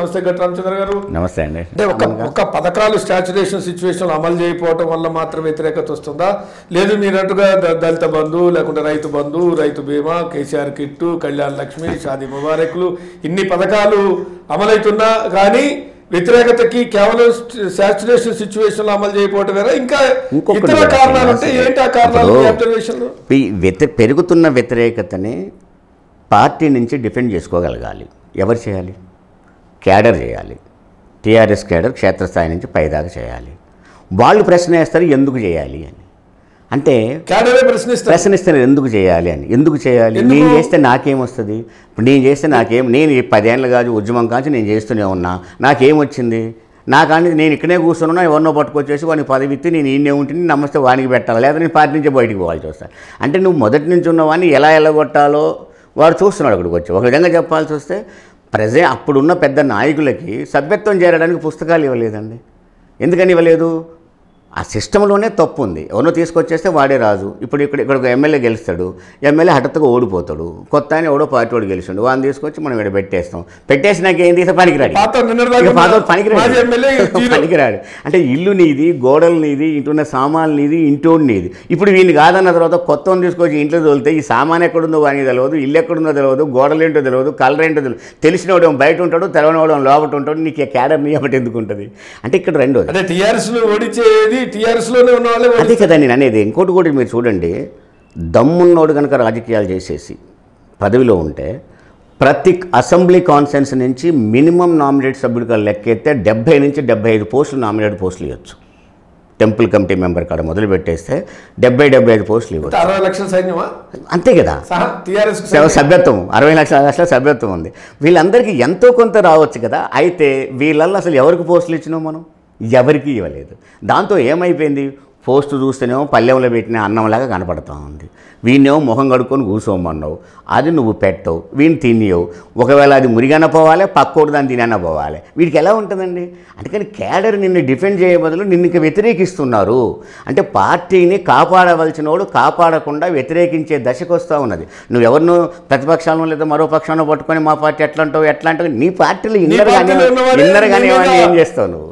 नमस्ते గట్రామచంద్ర గారు నమస్తే అండి అంటే ఒక పదకరాలు స్టాచ్యురేషన్ సిచువేషన్ అమలు చేయకపోవడం వల్ల మాత్రమే వ్యతిరేకత వస్తుందా లేదు మీరట్టుగా దళిత బంధు లేకుంటే రైతు బంధు రైతు బీమా కేసీఆర్ కిట్టు కళ్యాణ లక్ష్మి షాదీ ముబారక్లు ఇన్ని పదకాలు అమలైతున్నా కానీ వ్యతిరేకత కి కేవలం స్టాచ్యురేషన్ సిచువేషన్ అమలు చేయకపోవడమేనా ఇంకా ఇతర కారణాలు అంటే ఏంటి ఆ కారణాలు అబ్జర్వేషన్ పెరుగుతున్న వ్యతిరేకతని పార్టీ నుంచి డిఫెండ్ చేసుకోగలగాలి ఎవరు చేయాలి క్యాడర్ చేయాలి టీఆర్ఎస్ క్యాడర్ క్షేత్రస్థాయి నుంచి పైదాకా చేయాలి వాళ్ళు ప్రశ్న వేస్తారు ఎందుకు చేయాలి అని అంటే క్యాడరే ప్రశ్నిస్తారు ఎందుకు చేయాలి అని ఎందుకు చేయాలి నేను చేస్తే నాకేమొస్తుంది ఇప్పుడు నేను చేస్తే నాకేం నేను 10 ఏళ్ళు కాదు ఉద్యమం కాదు నేను చేస్తూనే ఉన్నా నాకేమొచ్చింది నాకంటే నేను ఇక్కడే కూర్చున్నా ఎవరినో పట్టుకొచ్చేసి వాడిని పదవి ఇస్తే నేను ఈయనే ఉంటుంది నమస్తే వానికి పెట్టాలి లేదా నేను పార్టీ నుంచి బయటకు పోవాల్సి వస్తాను అంటే నువ్వు మొదటి నుంచి ఉన్న వాడిని ఎలా ఎలాగొట్టాలో వాడు చూస్తున్నాడు అక్కడికి వచ్చి ఒక విధంగా చెప్పాల్సి వస్తే ప్రజే అప్పుడున్న పెద్ద నాయకులకి సభ్యత్వం చేరడానికి పుస్తకాలు ఇవ్వలేదండి ఎందుకని ఇవ్వలేదు ఆ సిస్టంలోనే తప్పు ఉంది ఎవరినో తీసుకొచ్చేస్తే వాడే రాజు ఇప్పుడు ఇక్కడ ఒక ఎమ్మెల్యే గెలుస్తాడు ఎమ్మెల్యే హఠాత్తుగా ఓడిపోతాడు కొత్త ఆయన ఎవడో పార్టీ వాడు గెలిచాడు వాడిని తీసుకొచ్చి మనం ఇక్కడ పెట్టేస్తాం పెట్టేసినాక ఏం తీస్తే పనికిరాడు అంటే ఇల్లు నీది గోడలు నీది ఇంటున్న సామాన్లు నీది ఇంటోడు నీది ఇప్పుడు వీళ్ళు కాదన్న తర్వాత కొత్త వాడిని తీసుకొచ్చి ఇంట్లో తోలితే ఈ సామాన్ ఎక్కడుందో వానికి తెలియదు ఇల్లు ఎక్కడుందో తెలియదు గోడలు ఏంటో తెలియదు కలర్ ఏంటో తెలియదు తెలిసినోడేమో బయట ఉంటాడు తెలవనోడేమో లోపల ఉంటాడు నీకు క్యాడర్ నీ ఒకటి ఎందుకు ఉంటుంది అంటే ఇక్కడ రెండోది అదే కదండి అనేది ఇంకోటి కూడా మీరు చూడండి దమ్మున్నోడు కనుక రాజకీయాలు చేసేసి పదవిలో ఉంటే ప్రతి అసెంబ్లీ కాన్ఫరెన్స్ నుంచి మినిమం నామినేట్ సభ్యుడిగా లెక్కెత్తే 70 నుంచి 75 పోస్టులు నామినేట్ పోస్టులు ఇవ్వచ్చు టెంపుల్ కమిటీ మెంబర్ కాడ మొదలు పెట్టేస్తే 70-75 పోస్టులు ఇవ్వచ్చు అంతే కదా సభ్యత్వం 60 లక్షల సభ్యత్వం ఉంది వీళ్ళందరికీ ఎంతో కొంత రావచ్చు కదా అయితే వీళ్ళల్లో అసలు ఎవరికి పోస్టులు ఇచ్చినాం మనం ఎవరికీ ఇవ్వలేదు దాంతో ఏమైపోయింది పోస్టు చూస్తేనేమో పల్లెంలో పెట్టిన అన్నంలాగా కనపడుతూ ఉంది వీణేమో మొహం కడుక్కొని కూర్చోమన్నావు అది నువ్వు పెట్టవు వీడిని తినేవు ఒకవేళ అది మురిగన పోవాలి పక్కోడు దాన్ని తినైనా పోవాలి వీడికి ఎలా ఉంటుందండి అందుకని క్యాడర్ నిన్ను డిఫెండ్ చేయ బదులు నిన్ను వ్యతిరేకిస్తున్నారు అంటే పార్టీని కాపాడవలసిన వాడు కాపాడకుండా వ్యతిరేకించే దశకు వస్తూ ఉన్నది నువ్వెవరినో ప్రతిపక్షాలను లేదా మరో పక్షాలను పట్టుకొని మా పార్టీ ఎట్లా అంటావు ఎట్లా అంటావు నీ పార్టీలో ఇన్నరగానే ఏం చేస్తావు నువ్వు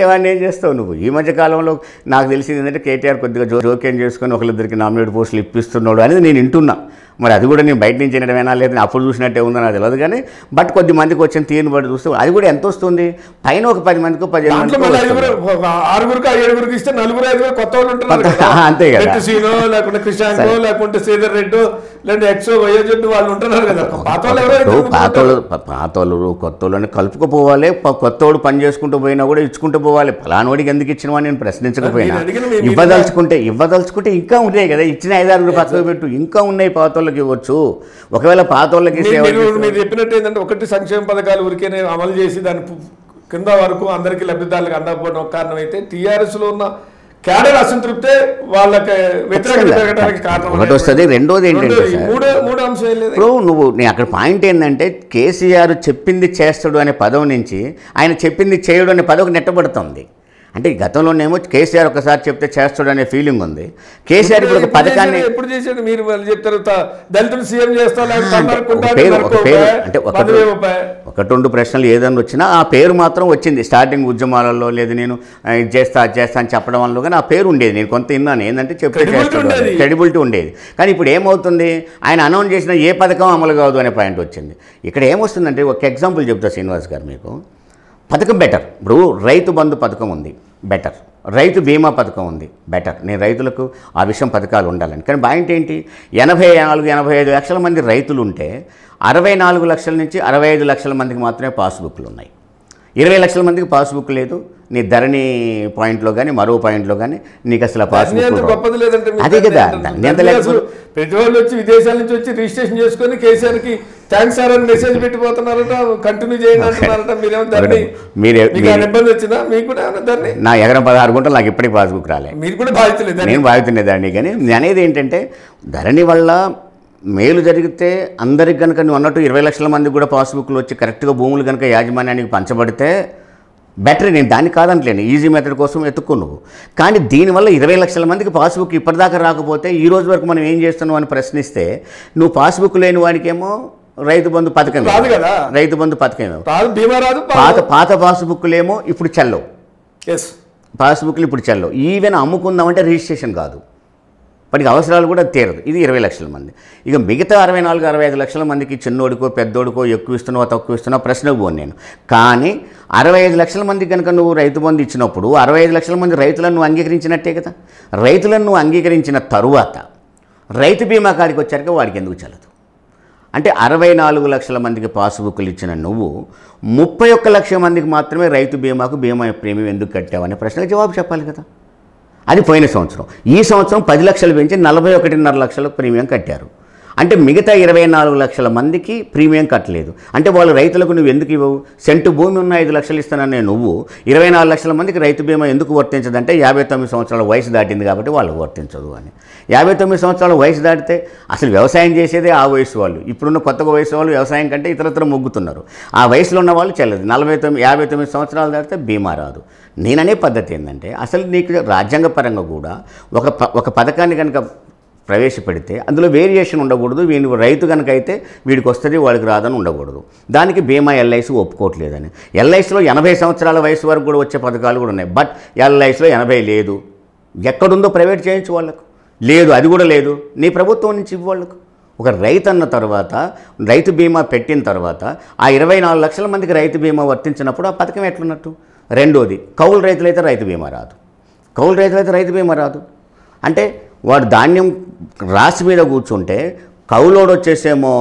సేవాన్ని ఏం చేస్తావు నువ్వు ఈ మధ్యకాలంలో నాకు తెలిసింది ఏంటంటే కేటీఆర్ కొద్దిగా జోక్యం చేసుకొని ఒకరిద్దరికి నామినేట్ పోస్టులు ఇప్పిస్తున్నాడు అనేది నేను వింటున్నా మరి అది కూడా నేను బయట నుంచి వినడమేనా లేదా అప్పుడు చూసినట్టే ఉందో నాకు తెలియదు కానీ బట్ కొద్ది మందికి వచ్చిన తీరుని బట్టి చూస్తే అది కూడా ఎంత వస్తుంది పైన ఒక 10 మందికి 15 మందికి అంతే కదా పాతోళ్ళు కొత్తోళ్ళని కలుపుకుపోవాలి కొత్తోడు పని చేసుకుంటూ పోయినా కూడా ఇచ్చుకుంటూ పోవాలి ఫలానోడికి ఎందుకు ఇచ్చినవా నేను ప్రశ్నించకపోయినా ఇవ్వదలుచుకుంటే ఇంకా ఉన్నాయి కదా ఇచ్చిన 5-6 పక్కకు పెట్టు ఇంకా ఉన్నాయి పాతోళ్ళకి ఇవ్వచ్చు ఒకవేళ పాతోళ్ళకి చెప్పినట్టు ఏంటంటే ఒకటి సంక్షేమ పథకాలు ఊరికే అమలు చేసి దాని కింద వరకు అందరికీ లబ్ధిదారులకు అందకపోవడం ఒక కారణం అయితే టీఆర్ఎస్లో ఉన్న క్యాడర్ అసంతృప్తే వాళ్ళకి వ్యతిరేకతకి కారణం ఒకటి వస్తుంది రెండోది ఏంటంటే మూడో అంశం లేదు ఇప్పుడు నువ్వు నేను అక్కడ పాయింట్ ఏంటంటే కేసీఆర్ చెప్పింది చేస్తాడు అనే పదం నుంచి ఆయన చెప్పింది చేయడు అనే పదవికి నెట్టబడుతుంది అంటే గతంలోనేమో కేసీఆర్ ఒకసారి చెప్తే చేస్తాడు అనే ఫీలింగ్ ఉంది కేసీఆర్ ఇప్పుడు ఒక పథకాన్ని ఎప్పుడు చేశాడు మీరు చెప్తారు దళితులు సీఎం చేస్తారు ఒకటి 2 ప్రశ్నలు ఏదైనా వచ్చినా ఆ పేరు మాత్రం వచ్చింది స్టార్టింగ్ ఉద్యమాలలో లేదు నేను చేస్తా అని చెప్పడం వల్ల కానీ ఆ పేరు ఉండేది నేను కొంత విన్నాను ఏంటంటే చెప్తే చేస్తాడు క్రెడిబిలిటీ ఉండేది కానీ ఇప్పుడు ఏమవుతుంది ఆయన అనౌన్స్ చేసిన ఏ పథకం అమలు కాదు అనే పాయింట్ వచ్చింది ఇక్కడ ఏమొస్తుందంటే ఒక ఎగ్జాంపుల్ చెప్తా శ్రీనివాస్ గారు మీకు పథకం బెటర్ ఇప్పుడు రైతు బంధు పథకం ఉంది బెటర్ రైతు బీమా పథకం ఉంది బెటర్ నేను రైతులకు ఆ విషయం పథకాలు ఉండాలని కానీ పాయింట్ ఏంటి 84-85 లక్షల మంది రైతులు ఉంటే 64 లక్షల నుంచి 65 లక్షల మందికి మాత్రమే పాస్బుక్లు ఉన్నాయి 20 లక్షల మందికి పాస్బుక్ లేదు నీ ధరణి పాయింట్లో కానీ మరో పాయింట్లో కానీ నీకు అసలు గొప్పది లేదంటే అదే కదా ప్రతి వాళ్ళు వచ్చి విదేశాల నుంచి వచ్చి రిజిస్ట్రేషన్ చేసుకొని కేసీఆర్కి థ్యాంక్స్ సార్ అని మెసేజ్ పెట్టిపోతున్నారట కంటిన్యూ చేయాలంటున్నారట మీరేమో ధరణి ఇబ్బంది వచ్చినా మీకు కూడా ధరణి నా 116 గుంటలు నాకు ఇప్పటికీ పాస్బుక్ రాలేదు మీరు కూడా బాధితులేదు నేను బాధితులేదండి కానీ అనేది ఏంటంటే ధరణి వల్ల మేలు జరిగితే అందరికి కనుక నువ్వు అన్నట్టు 20 లక్షల మందికి కూడా పాస్బుక్లు వచ్చి కరెక్ట్గా భూములు కనుక యాజమాన్యానికి పంచబడితే బెటర్ నేను దాన్ని కాదంటలేను ఈజీ మెథడ్ కోసం ఎత్తుక్కో నువ్వు కానీ దీనివల్ల 20 లక్షల మందికి పాస్బుక్ ఇప్పటిదాకా రాకపోతే ఈ రోజు వరకు మనం ఏం చేస్తున్నావు అని ప్రశ్నిస్తే నువ్వు పాస్బుక్ లేని వాడికేమో రైతు బంధు పథకం రాదు కదా, రైతు బంధు పథకం రాదు, బీమా రాదు, పాత పాస్బుక్లేమో ఇప్పుడు చెల్లవు. ఎస్, పాస్బుక్లు ఇప్పుడు చెల్లవు. ఈవెన్ అమ్ముకుందామంటే రిజిస్ట్రేషన్ కాదు, వాటికి అవసరాలు కూడా తీరదు. ఇది 20 లక్షల మంది. ఇక మిగతా 64-65 లక్షల మందికి చిన్నోడికో పెద్దోడికో ఎక్కువ ఇస్తున్నావు తక్కువ ఇస్తున్నావు ప్రశ్న పోను నేను. కానీ 65 లక్షల మందికి కనుక నువ్వు రైతు బంధు ఇచ్చినప్పుడు 65 లక్షల మంది రైతులను నువ్వు అంగీకరించినట్టే కదా. రైతులను అంగీకరించిన తరువాత రైతు బీమా కాడికి వచ్చాక వాడికి ఎందుకు చల్లదు అంటే 64 లక్షల మందికి పాస్బుక్లు ఇచ్చిన నువ్వు 31 లక్షల మందికి మాత్రమే రైతు బీమాకు బీమా ప్రీమియం ఎందుకు కట్టావనే ప్రశ్నకు జవాబు చెప్పాలి కదా. అది పోయిన సంవత్సరం. ఈ సంవత్సరం 10 లక్షలు పెంచి 41.5 లక్షల ప్రీమియం కట్టారు. అంటే మిగతా 24 లక్షల మందికి ప్రీమియం కట్టలేదు. అంటే వాళ్ళు రైతులకు నువ్వు ఎందుకు ఇవ్వవు? సెంటు భూమి ఉన్న 5 లక్షలు ఇస్తానని నువ్వు 24 లక్షల మందికి రైతు బీమా ఎందుకు వర్తించదంటే 59 సంవత్సరాల వయసు దాటింది కాబట్టి వాళ్ళు వర్తించదు అని. 59 సంవత్సరాల వయసు దాటితే అసలు వ్యవసాయం చేసేదే ఆ వయసు వాళ్ళు. ఇప్పుడున్న కొత్తగా వయసు వాళ్ళు వ్యవసాయం కంటే ఇతరత్ర మొగ్గుతున్నారు. ఆ వయసులో ఉన్న వాళ్ళు చెల్లదు. 59 సంవత్సరాలు దాటితే బీమా రాదు. నేననే పద్ధతి ఏంటంటే అసలు నీకు రాజ్యాంగపరంగా కూడా ఒక పథకాన్ని కనుక ప్రవేశపెడితే అందులో వేరియేషన్ ఉండకూడదు. వీడి రైతు కనుక అయితే వీడికి వస్తుంది వాడికి రాదని ఉండకూడదు. దానికి బీమా ఎల్ఐసి ఒప్పుకోవట్లేదని. ఎల్ఐసిలో 80 సంవత్సరాల వయసు వరకు కూడా వచ్చే పథకాలు కూడా ఉన్నాయి. బట్ ఎల్ఐసిలో 80 లేదు. ఎక్కడుందో ప్రైవేట్ చేయించు వాళ్ళకు లేదు, అది కూడా లేదు. నీ ప్రభుత్వం నుంచి ఇవ్వాళ్ళకు. ఒక రైతు అన్న తర్వాత రైతు బీమా పెట్టిన తర్వాత ఆ 24 లక్షల మందికి రైతు బీమా వర్తించినప్పుడు ఆ పథకం ఎట్లున్నట్టు? రెండోది, కౌలు రైతులైతే రైతు బీమా రాదు. అంటే వాడు ధాన్యం రాసి మీద కూర్చుంటే కౌలోడు వచ్చేసేమో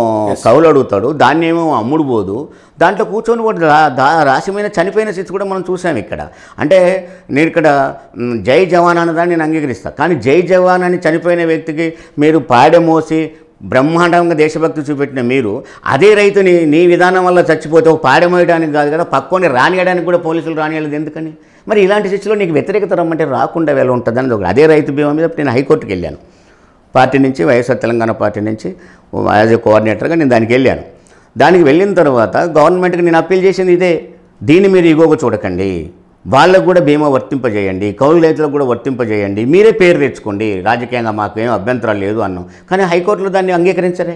కౌలు అడుగుతాడు, ధాన్యమేమో అమ్ముడు పోదు. దాంట్లో కూర్చొని వాడు రాసి మీద చనిపోయిన స్థితి కూడా మనం చూసాం ఇక్కడ. అంటే నేను ఇక్కడ జై జవాన్ అన్నదాన్ని నేను అంగీకరిస్తాను, కానీ జై జవాన్ అని చనిపోయిన వ్యక్తికి మీరు పాడె మోసి బ్రహ్మాండంగా దేశభక్తి చూపెట్టిన మీరు అదే రైతుని నీ విధానం వల్ల చచ్చిపోతే ఒక పాడమోయడానికి కాదు కదా, పక్కనే రానియడానికి కూడా పోలీసులు రానియలేదు ఎందుకని? మరి ఇలాంటి స్థితిలో నీకు వ్యతిరేకత రమ్మంటే రాకుండా వెళ్ళ ఉంటుందని ఒకటి. అదే రైతు బీమా మీద నేను హైకోర్టుకి వెళ్ళాను. పార్టీ నుంచి, వైఎస్ఆర్ తెలంగాణ పార్టీ నుంచి యాజ్ ఏ కోఆర్డినేటర్గా నేను దానికి వెళ్ళాను. దానికి వెళ్ళిన తర్వాత గవర్నమెంట్కి నేను అప్పీల్ చేసింది ఇదే, దీన్ని మీరు ఈగోగా చూడకండి, వాళ్ళకు కూడా బీమా వర్తింపజేయండి, కౌలు రైతులకు కూడా వర్తింపజేయండి, మీరే పేరు తెచ్చుకోండి, రాజకీయంగా మాకు ఏం అభ్యంతరాలు లేదు అన్నాం. కానీ హైకోర్టులో దాన్ని అంగీకరించరే.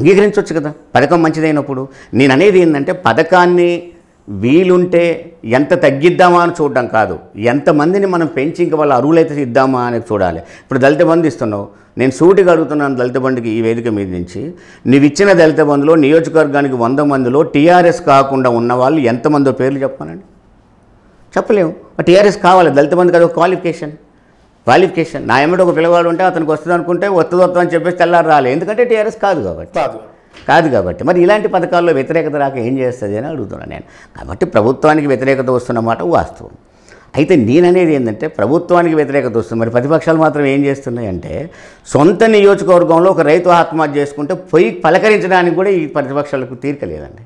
అంగీకరించవచ్చు కదా పథకం మంచిదైనప్పుడు. నేను అనేది ఏంటంటే పథకాన్ని వీలుంటే ఎంత తగ్గిద్దామా అని చూడడం కాదు, ఎంతమందిని మనం పెంచి ఇంక వాళ్ళ అరువులైతే ఇద్దామా అని చూడాలి. ఇప్పుడు దళిత బంధు ఇస్తున్నావు, నేను సూటిగా అడుగుతున్నాను దళిత బంధుకి ఈ వేదిక మీద నుంచి, నువ్వు ఇచ్చిన దళిత బంధులో నియోజకవర్గానికి 100 మందిలో టీఆర్ఎస్ కాకుండా ఉన్న వాళ్ళు ఎంతమందో పేర్లు చెప్పానండి? చెప్పలేము. టీఆర్ఎస్ కావాలి దళిత బంధుకి, అదొక క్వాలిఫికేషన్. నా ఏమిటో ఒక పిల్లవాడు ఉంటే అతనికి వస్తుంది అనుకుంటే వస్తుంది అని చెప్పేసి తెల్లారు రాలే, ఎందుకంటే టీఆర్ఎస్ కాదు కాబట్టి మరి ఇలాంటి పథకాల్లో వ్యతిరేకత రాక ఏం చేస్తుంది అని అడుగుతున్నాను నేను. కాబట్టి ప్రభుత్వానికి వ్యతిరేకత వస్తున్నమాట వాస్తవం. అయితే నేననేది ఏంటంటే ప్రభుత్వానికి వ్యతిరేకత వస్తుంది, మరి ప్రతిపక్షాలు మాత్రం ఏం చేస్తున్నాయంటే సొంత నియోజకవర్గంలో ఒక రైతు ఆత్మహత్య చేసుకుంటే పోయి పలకరించడానికి కూడా ఈ ప్రతిపక్షాలకు తీరిక లేదండి.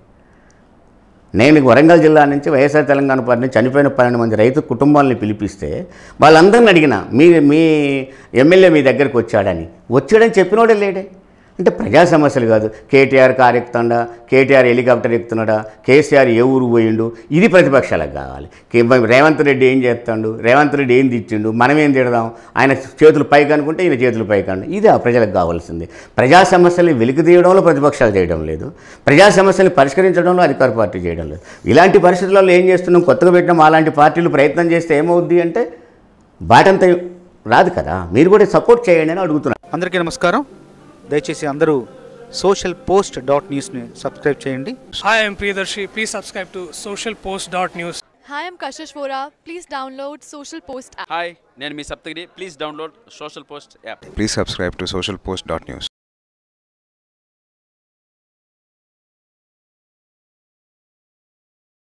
నేను వరంగల్ జిల్లా నుంచి వైఎస్ఆర్ తెలంగాణ పార్టీ చనిపోయిన 12 మంది రైతు కుటుంబాలను పిలిపిస్తే వాళ్ళందరిని అడిగిన మీ ఎమ్మెల్యే మీ దగ్గరికి వచ్చాడని చెప్పినోడే లేడే. అంటే ప్రజా సమస్యలు కాదు, కేటీఆర్ కారు ఎక్కుతాడా, కేటీఆర్ హెలికాప్టర్ ఎక్కుతున్నాడా, కేసీఆర్ ఏ ఊరు పోయిండు, ఇది ప్రతిపక్షాలకు కావాలి. రేవంత్ రెడ్డి ఏం చేస్తాడు, రేవంత్ రెడ్డి ఏం తెచ్చిండు, మనం ఏం తిడదాం, ఆయన చేతులు పైకి అనుకుంటే ఈయన చేతులు పైకి అండు, ఇది ఆ ప్రజలకు కావాల్సింది. ప్రజా సమస్యల్ని వెలికి తీయడంలో ప్రతిపక్షాలు చేయడం లేదు, ప్రజా సమస్యల్ని పరిష్కరించడంలో అధికార పార్టీ చేయడం లేదు. ఇలాంటి పరిస్థితులలో ఏం చేస్తున్నాం? కొత్తగా పెట్టినాం అలాంటి పార్టీలు ప్రయత్నం చేస్తే ఏమవుద్ది అంటే బాటంతా రాదు కదా. మీరు కూడా సపోర్ట్ చేయండి అని అడుగుతున్నాను. అందరికీ నమస్కారం. దయచేసి అందరూ socialpost.newsని సబ్స్క్రైబ్ చేయండి. Hi, I'm Priyadarshan. Please subscribe to socialpost.news. Hi, I'm Kashish Vora. Please download SocialPost app. Hi, నేను మీ Saptagiri. Please download SocialPost app. Please subscribe to socialpost.news.